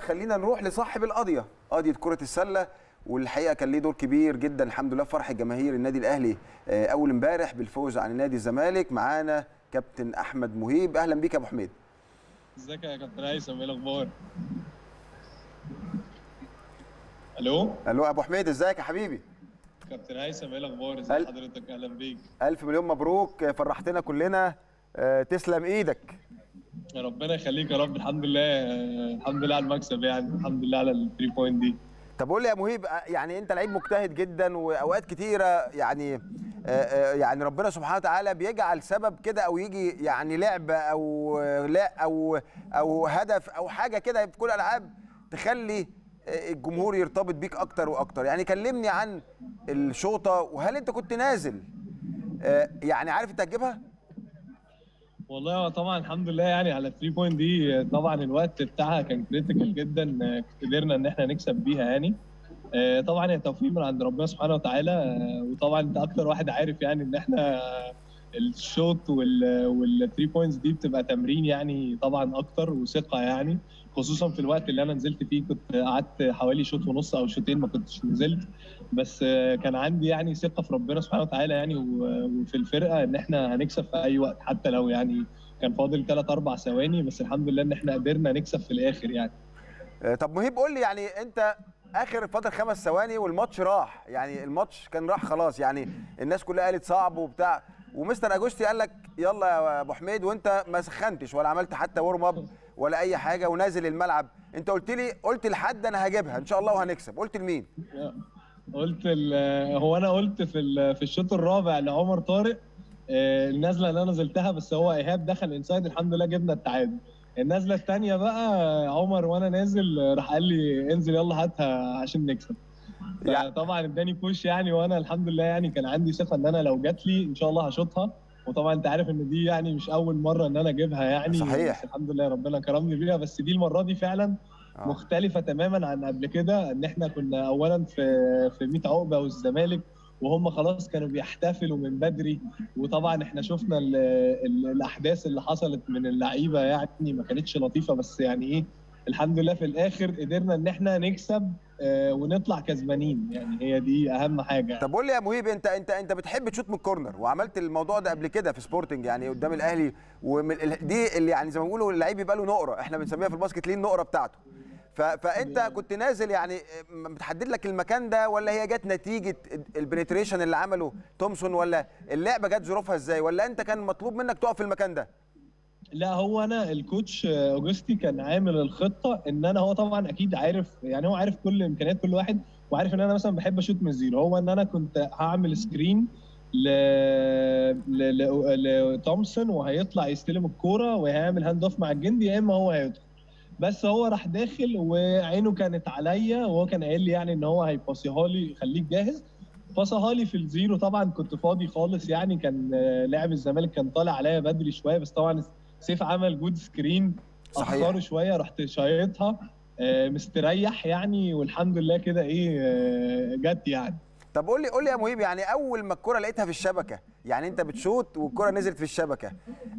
خلينا نروح لصاحب القضيه، قضيه كره السله، والحقيقه كان ليه دور كبير جدا الحمد لله في فرح جماهير النادي الاهلي اول امبارح بالفوز عن نادي الزمالك. معانا كابتن احمد مهيب، اهلا بيك يا ابو حميد. ازيك يا كابتن هيثم، ايه الاخبار؟ الو الو يا ابو حميد، ازيك يا حبيبي؟ كابتن هيثم ايه الاخبار؟ ازي حضرتك؟ اهلا بيك. الف مليون مبروك، فرحتنا كلنا، تسلم ايدك. ربنا يخليك يا رب. الحمد لله الحمد لله على المكسب، يعني الحمد لله على ال 3 بوينت دي. طب قول لي يا مهيب، يعني انت لعيب مجتهد جدا واوقات كتيره يعني ربنا سبحانه وتعالى بيجعل سبب كده او يجي يعني لعبه او لا او هدف او حاجه كده في كل الالعاب تخلي الجمهور يرتبط بيك اكتر واكتر. يعني كلمني عن الشوطه، وهل انت كنت نازل يعني عارف انت هتجيبها؟ والله طبعا الحمد لله يعني على 3 بوينت دي. طبعا الوقت بتاعها كان كريتيكال جدا، قدرنا ان احنا نكسب بيها يعني. طبعا هي توفيق من عند ربنا سبحانه وتعالى، وطبعا انت اكتر واحد عارف يعني ان احنا الشوط وال 3 بوينتس دي بتبقى تمرين يعني طبعا اكتر وثقه يعني، خصوصا في الوقت اللي انا نزلت فيه. كنت قعدت حوالي شوط ونص او شوطين ما كنتش نزلت، بس كان عندي يعني ثقه في ربنا سبحانه وتعالى يعني وفي الفرقه ان احنا هنكسب في اي وقت، حتى لو يعني كان فاضل 3 4 ثواني، بس الحمد لله ان احنا قدرنا نكسب في الاخر يعني. طب مهيب قول لي، يعني انت اخر فتره 5 ثواني والماتش راح، يعني الماتش كان راح خلاص، يعني الناس كلها قالت صعب وبتاع، ومستر أجوستي قال لك يلا يا ابو حميد، وانت ما سخنتش ولا عملت حتى ورم اب ولا اي حاجه، ونازل الملعب انت قلت لي، قلت لحد انا هجيبها ان شاء الله وهنكسب، قلت لمين؟ قلت هو انا قلت في الشوط الرابع لعمر طارق النازله اللي انا نزلتها، بس هو ايهاب دخل انسايد الحمد لله جبنا التعادل. النازله الثانيه بقى عمر وانا نازل راح قال لي انزل يلا هاتها عشان نكسب. يعني طبعا اداني بوش يعني، وانا الحمد لله يعني كان عندي ثقه ان انا لو جات لي ان شاء الله هشوطها، وطبعا انت عارف ان دي يعني مش اول مره ان انا اجيبها يعني. صحيح. الحمد لله ربنا كرمني بيها، بس دي المره دي فعلا مختلفه تماما عن قبل كده، ان احنا كنا اولا في 100 عقبه والزمالك، وهم خلاص كانوا بيحتفلوا من بدري، وطبعا احنا شفنا الاحداث اللي حصلت من اللعيبه يعني ما كانتش لطيفه، بس يعني ايه الحمد لله في الاخر قدرنا ان احنا نكسب ونطلع كسبانين، يعني هي دي اهم حاجه يعني. طب قول لي يا مهيب، انت بتحب تشوت من الكورنر، وعملت الموضوع ده قبل كده في سبورتنج يعني قدام الاهلي، دي اللي يعني زي ما بيقولوا اللعيب يبقى له نقره، احنا بنسميها في الباسكت ليه النقره بتاعته. فانت كنت نازل يعني بتحدد لك المكان ده، ولا هي جت نتيجه البنتريشن اللي عمله تومسون، ولا اللعبه جت ظروفها ازاي، ولا انت كان مطلوب منك تقف في المكان ده؟ لا هو انا الكوتش أجوستي كان عامل الخطه ان انا، هو طبعا اكيد عارف يعني، هو عارف كل امكانيات كل واحد، وعارف ان انا مثلا بحب اشوت من الزيرو، هو ان انا كنت هعمل سكرين لتومسون وهيطلع يستلم الكوره وهيعمل هاند اوف مع الجندي، يا اما هو هيدخل. بس هو راح داخل وعينه كانت عليا، وهو كان قايل لي يعني ان هو هيباصيها لي خليك جاهز، باصها لي في الزيرو. طبعا كنت فاضي خالص يعني، كان لاعب الزمالك كان طالع عليا بدري شويه، بس طبعا سيف عمل جود سكرين اخره شويه، رحت شايطها مستريح يعني، والحمد لله كده ايه جت يعني. طب قول لي يا مهيب، يعني اول ما الكره لقيتها في الشبكه، يعني انت بتشوط والكره نزلت في الشبكه،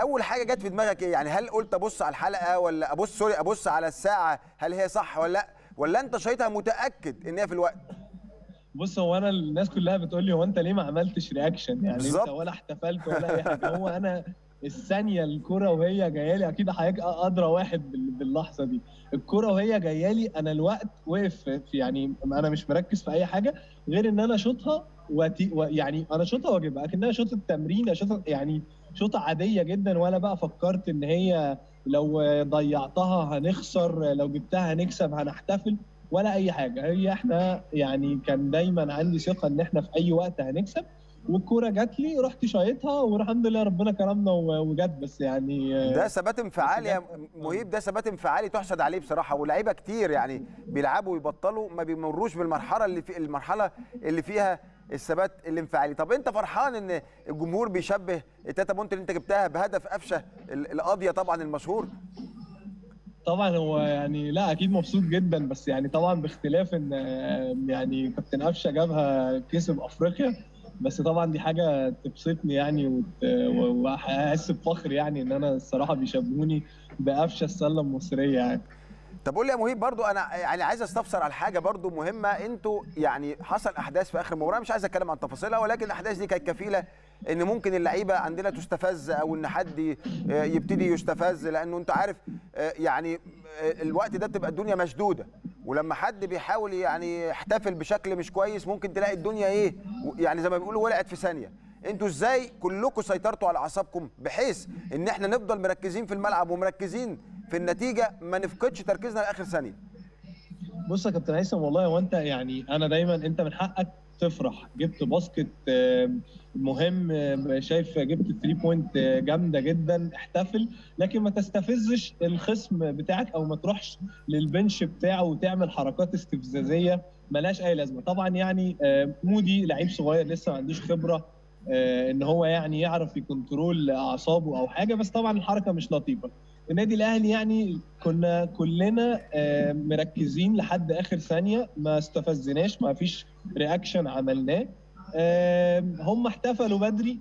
اول حاجه جت في دماغك ايه؟ يعني هل قلت ابص على الحلقه، ولا ابص على الساعه هل هي صح ولا لا، ولا انت شايطها متاكد ان هي في الوقت؟ بص هو انا الناس كلها بتقول لي هو انت ليه ما عملتش رياكشن يعني بالزبط. انت ولا احتفلت ولا اي حاجه، هو انا الثانيه الكره وهي جايه لي، اكيد حضرتك ادرى واحد باللحظه دي، الكره وهي جايه لي انا الوقت وقف يعني، انا مش مركز في اي حاجه غير ان انا شوطها يعني انا شوطها واجيبها، اكنها شوطه تمرين، شوطه يعني شوطه عاديه جدا، ولا بقى فكرت ان هي لو ضيعتها هنخسر، لو جبتها هنكسب، هنحتفل، ولا اي حاجه. هي احنا يعني كان دايما عندي ثقه ان احنا في اي وقت هنكسب، والكوره جات لي رحت شايطها، والحمد لله ربنا كرمنا وجت. بس يعني ده ثبات انفعالي يا مهيب، ده ثبات انفعالي تحسد عليه بصراحه، ولاعيبه كتير يعني بيلعبوا ويبطلوا ما بيمروش بالمرحله اللي في المرحله اللي فيها الثبات الانفعالي. طب انت فرحان ان الجمهور بيشبه التاتا بونت اللي انت جبتها بهدف أفشة القاضيه طبعا المشهور؟ طبعا هو يعني لا اكيد مبسوط جدا، بس يعني طبعا باختلاف ان يعني كابتن أفشة جابها كسب افريقيا، بس طبعا دي حاجه تبسطني يعني، واحس بفخر يعني ان انا الصراحه بيشبهوني بأفشة السله المصريه يعني. طب قول لي يا مهيب برضو انا يعني عايز استفسر على حاجه برضو مهمه. انتوا يعني حصل احداث في اخر مباراه، مش عايز اتكلم عن تفاصيلها، ولكن الاحداث دي كانت كفيله ان ممكن اللعيبه عندنا تستفز او ان حد يبتدي يستفز، لانه انت عارف يعني الوقت ده بتبقى الدنيا مشدوده، ولما حد بيحاول يعني يحتفل بشكل مش كويس ممكن تلاقي الدنيا ايه يعني زي ما بيقولوا ولعت في ثانيه. انتوا ازاي كلكم سيطرتوا على اعصابكم بحيث ان احنا نفضل مركزين في الملعب ومركزين في النتيجه، ما نفقدش تركيزنا لاخر ثانيه؟ بص يا كابتن هيثم، والله وانت يعني انا دايما انت من حقك تفرح، جبت باسكت مهم، شايف جبت 3 بوينت جامده جدا، احتفل، لكن ما تستفزش الخصم بتاعك او ما تروحش للبنش بتاعه وتعمل حركات استفزازيه ملاش اي لازمه. طبعا يعني مودي لعيب صغير لسه ما عندوش خبره ان هو يعني يعرف يكنترول اعصابه او حاجه، بس طبعا الحركه مش لطيفه. النادي الاهلي يعني كنا كلنا مركزين لحد اخر ثانيه، ما استفزناش، ما فيش رياكشن عملناه. هم احتفلوا بدري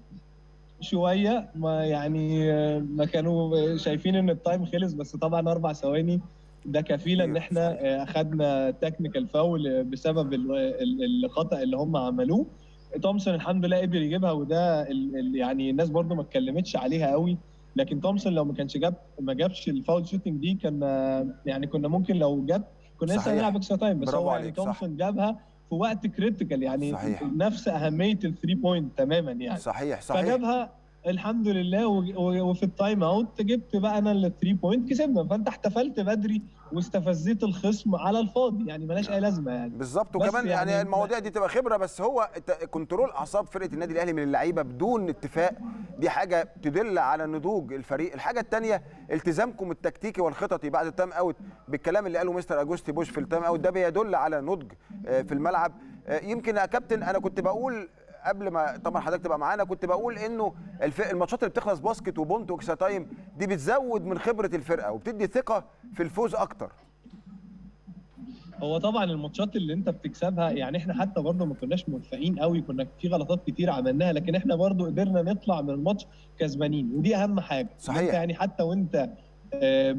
شويه، ما يعني ما كانوا شايفين ان التايم خلص، بس طبعا 4 ثواني ده كفيله ان احنا اخذنا تكنيكال فاول بسبب الخطا اللي هم عملوه. تومسون الحمد لله قدر يجيبها، وده يعني الناس برضو ما اتكلمتش عليها قوي، لكن تومسون لو ما كانش جاب ما جابش الفاول شوتنج دي كان يعني كنا ممكن لو جاب كنا لسه هنلعب اكسترا تايم، بس هو يعني تومسون جابها في وقت كريتيكال يعني صحيح. نفس اهميه ال3 بوينت تماما يعني صحيح صحيح، فجابها الحمد لله. وفي التايم اوت جبت بقى انا ال3 بوينت كسبنا. فانت احتفلت بدري واستفزيت الخصم على الفاضي، يعني ملاش اي لازمه يعني بالظبط. وكمان يعني المواضيع دي تبقى خبره، بس هو كنترول اعصاب فرقه النادي الاهلي من اللعيبه بدون اتفاق دي حاجه تدل على نضوج الفريق. الحاجه الثانيه التزامكم التكتيكي والخططي بعد التايم اوت، بالكلام اللي قاله مستر اجوستي بوش في التايم اوت ده بيدل على نضج في الملعب. يمكن يا كابتن انا كنت بقول قبل ما طبعا حضرتك تبقى معانا، كنت بقول انه الماتشات اللي بتخلص باسكت وبونت واكسترا تايم دي بتزود من خبره الفرقه وبتدي ثقه في الفوز اكتر. هو طبعا الماتشات اللي انت بتكسبها يعني احنا حتى برضه ما كناش موفقين قوي، كنا في غلطات كتير عملناها، لكن احنا برضه قدرنا نطلع من الماتش كسبانين، ودي اهم حاجه صحيح. يعني حتى وانت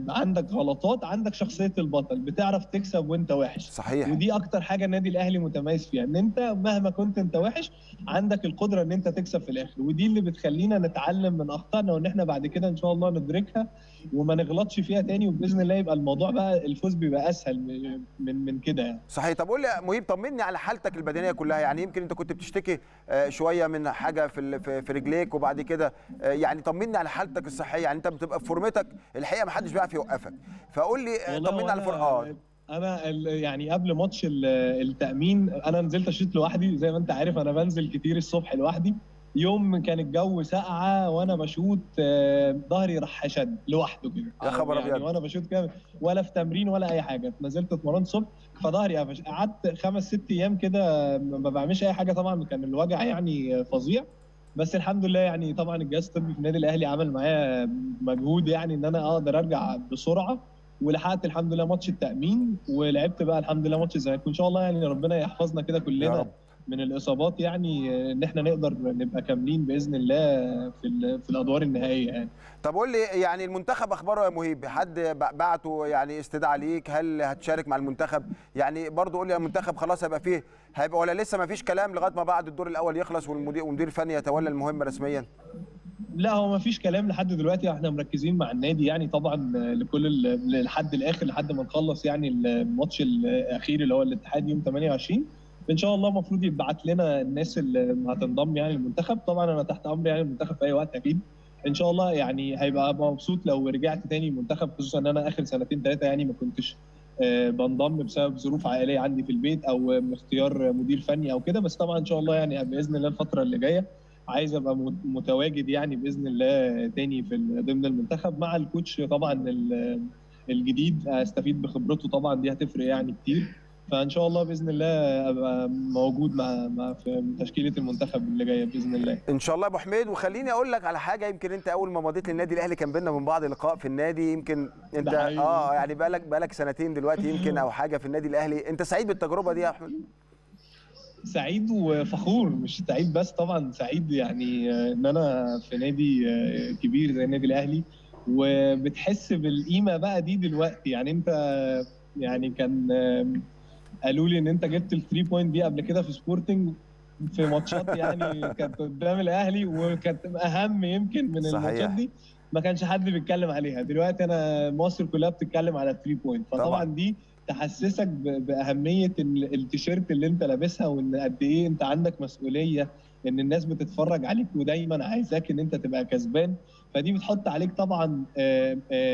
عندك غلطات عندك شخصيه البطل، بتعرف تكسب وانت وحش صحيح. ودي اكتر حاجه النادي الاهلي متميز فيها، ان انت مهما كنت انت وحش عندك القدره ان انت تكسب في الاخر، ودي اللي بتخلينا نتعلم من اخطائنا وان احنا بعد كده ان شاء الله ندركها وما نغلطش فيها تاني، وباذن الله يبقى الموضوع بقى الفوز بيبقى اسهل من كده يعني صحيح. طب قول لي يا مهيب، طمني على حالتك البدنيه كلها، يعني يمكن انت كنت بتشتكي شويه من حاجه في رجليك وبعد كده يعني طمني على حالتك الصحيه، يعني انت بتبقى في فورمتك الحقيقه ما حدش بيعرف يوقفك، فقول لي طمنا على الفرقه. انا يعني قبل ماتش التامين انا نزلت اشيط لوحدي، زي ما انت عارف انا بنزل كتير الصبح لوحدي، يوم كان الجو ساقعه وانا بشوط ظهري راح شد لوحده كده يا خبر ابيض يعني، وانا بشوط كده ولا في تمرين ولا اي حاجه، نزلت اتمرنت الصبح فظهري قفش، قعدت 5 6 ايام كده ما بعملش اي حاجه، طبعا كان الوجع يعني فظيع، بس الحمد لله يعني طبعا الجهاز الطبي في النادي الاهلي عمل معايا مجهود يعني ان انا اقدر ارجع بسرعه، ولحقت الحمد لله ماتش التامين ولعبت بقى الحمد لله ماتش الزمالك، وان شاء الله يعني ربنا يحفظنا كده كلنا من الاصابات، يعني ان احنا نقدر نبقى كاملين باذن الله في الادوار النهائيه يعني. طب قول لي يعني المنتخب اخباره يا مهيب، حد بعته يعني استدعاء ليك؟ هل هتشارك مع المنتخب؟ يعني برضه قول لي المنتخب خلاص هيبقى فيه هيبقى ولا لسه ما فيش كلام لغايه ما بعد الدور الاول يخلص والمدير الفني يتولى المهمه رسميا؟ لا هو ما فيش كلام لحد دلوقتي، احنا مركزين مع النادي يعني طبعا لحد الاخر لحد ما نخلص يعني الماتش الاخير اللي هو الاتحاد يوم 28 ان شاء الله، المفروض يبعت لنا الناس اللي هتنضم يعني المنتخب. طبعا انا تحت امر يعني المنتخب في اي وقت اكيد ان شاء الله، يعني هيبقى مبسوط لو رجعت تاني المنتخب، خصوصا ان انا اخر 2 3 سنين يعني ما كنتش بنضم بسبب ظروف عائليه عندي في البيت او اختيار مدير فني او كده، بس طبعا ان شاء الله يعني باذن الله الفتره اللي جايه عايز ابقى متواجد يعني باذن الله تاني ضمن المنتخب مع الكوتش طبعا الجديد، استفيد بخبرته طبعا دي هتفرق يعني كتير، فان شاء الله باذن الله ابقى موجود مع في تشكيله المنتخب اللي جايه باذن الله ان شاء الله. ابو حميد وخليني اقول لك على حاجه، يمكن انت اول ما مضيت للنادي الاهلي كان بينا من بعض لقاء في النادي، يمكن انت يعني بقالك 2 سنين دلوقتي يمكن او حاجه في النادي الاهلي، انت سعيد بالتجربه دي يا احمد؟ سعيد وفخور، مش سعيد بس طبعا سعيد يعني ان انا في نادي كبير زي النادي الاهلي، وبتحس بالقيمه بقى دي دلوقتي. يعني انت يعني كان قالوا لي ان انت جبت ال3 بوينت دي قبل كده في سبورتنج في ماتشات يعني كانت قدام الاهلي وكانت اهم يمكن من الماتشات دي، ما كانش حد بيتكلم عليها. دلوقتي انا مصر كلها بتتكلم على 3 بوينت، فطبعا دي تحسسك باهميه التيشيرت اللي انت لابسها، وان قد ايه انت عندك مسؤوليه ان الناس بتتفرج عليك ودايما عايزاك ان انت تبقى كسبان. فدي بتحط عليك طبعا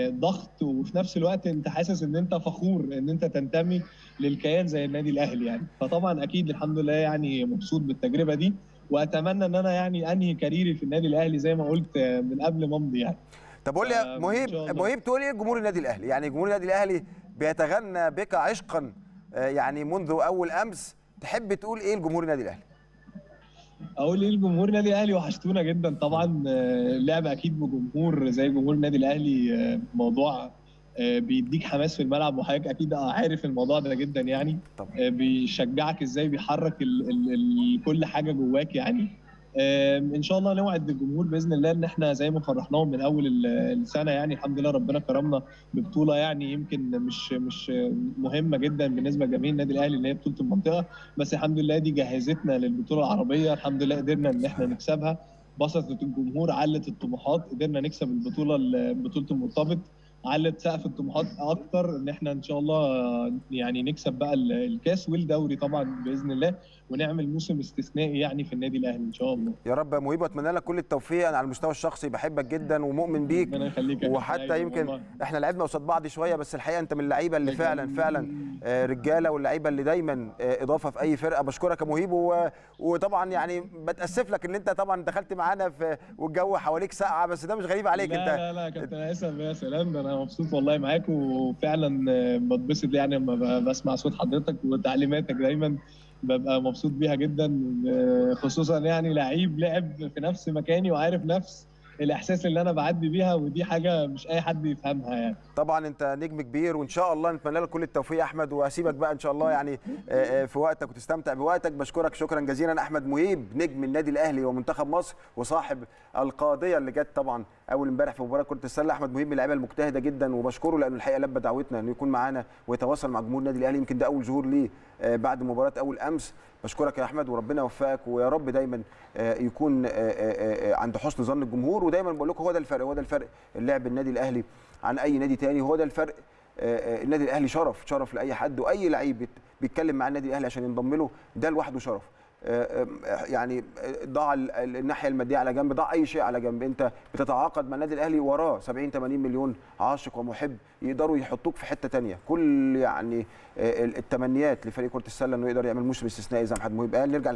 ضغط، وفي نفس الوقت انت حاسس ان انت فخور ان انت تنتمي للكيان زي النادي الاهلي يعني. فطبعا اكيد الحمد لله يعني مبسوط بالتجربه دي، واتمنى ان انا يعني انهي كاريري في النادي الاهلي زي ما قلت من قبل ما امضي يعني. طب قول لي يا مهيب تقول ايه جمهور النادي الاهلي؟ يعني جمهور النادي الاهلي بيتغنى بك عشقا يعني منذ اول امس، تحب تقول ايه لجمهور النادي الاهلي؟ اقول ايه لجمهور النادي الاهلي؟ وحشتونا جدا طبعا. اللعب اكيد بجمهور زي جمهور النادي الاهلي موضوع بيديك حماس في الملعب، وحضرتك اكيد عارف الموضوع ده جدا يعني. بيشجعك ازاي، بيحرك كل حاجه جواك يعني. ان شاء الله نوعد الجمهور باذن الله ان احنا زي ما فرحناهم من اول السنه يعني. الحمد لله ربنا كرمنا ببطوله يعني يمكن مش مهمه جدا بالنسبه لجماهير النادي الاهلي اللي هي بطوله المنطقه، بس الحمد لله دي جهزتنا للبطوله العربيه. الحمد لله قدرنا ان احنا نكسبها، بسطت الجمهور، علت الطموحات، قدرنا نكسب بطوله المرتبط، علت سقف الطموحات اكتر ان احنا ان شاء الله يعني نكسب بقى الكاس والدوري طبعا باذن الله، ونعمل موسم استثنائي يعني في النادي الاهلي ان شاء الله. يا رب يا مهيب، اتمنى لك كل التوفيق. انا على المستوى الشخصي بحبك جدا ومؤمن بيك، ربنا يخليك. وحتى يمكن والله احنا لعبنا قصاد بعض شويه، بس الحقيقه انت من اللعيبه اللي فعلا رجاله، واللعيبه اللي دايما اضافه في اي فرقه. بشكرك يا مهيب، وطبعا يعني بتاسف لك ان انت طبعا دخلت معانا والجو حواليك ساقعه، بس ده مش غريب عليك. لا انت لا كابتن، انا اسف. يا سلام، انا مبسوط والله معاك، وفعلا بتبسط يعني لما بسمع صوت حضرتك وتعليماتك، دايما ببقى مبسوط بيها جدا، خصوصا يعني لعيب لعب في نفس مكاني وعارف نفس الاحساس اللي انا بعدي بيها، ودي حاجه مش اي حد يفهمها يعني. طبعا انت نجم كبير، وان شاء الله نتمنى لك كل التوفيق يا احمد، وهسيبك بقى ان شاء الله يعني في وقتك وتستمتع بوقتك. بشكرك شكرا جزيلا احمد مهيب، نجم النادي الاهلي ومنتخب مصر، وصاحب القاضيه اللي جت طبعا اول امبارح في مباراه كره السله. احمد مهيب من اللعيبه المجتهده جدا، وبشكره لانه الحقيقه لبى دعوتنا انه يكون معانا ويتواصل مع جمهور النادي الاهلي. يمكن ده اول ظهور ليه بعد مباراه اول امس. بشكرك يا احمد، وربنا يوفقك، ويا رب دايما يكون عند حسن ظن الجمهور. ودايما بقول لكم هو ده الفرق اللعب النادي الاهلي عن اي نادي تاني، هو ده الفرق. النادي الاهلي شرف لاي حد، واي لعيب بيتكلم مع النادي الاهلي عشان ينضم له ده لوحده شرف. يعني ضاع الناحيه الماديه على جنب، ضاع اي شيء على جنب، انت بتتعاقد مع النادي الاهلي وراه 70-80 مليون عاشق ومحب يقدروا يحطوك في حته ثانيه. كل يعني التمنيات لفريق كره السله انه يقدر يعمل موسم استثنائي زي ما محمد مهيب قال. نرجع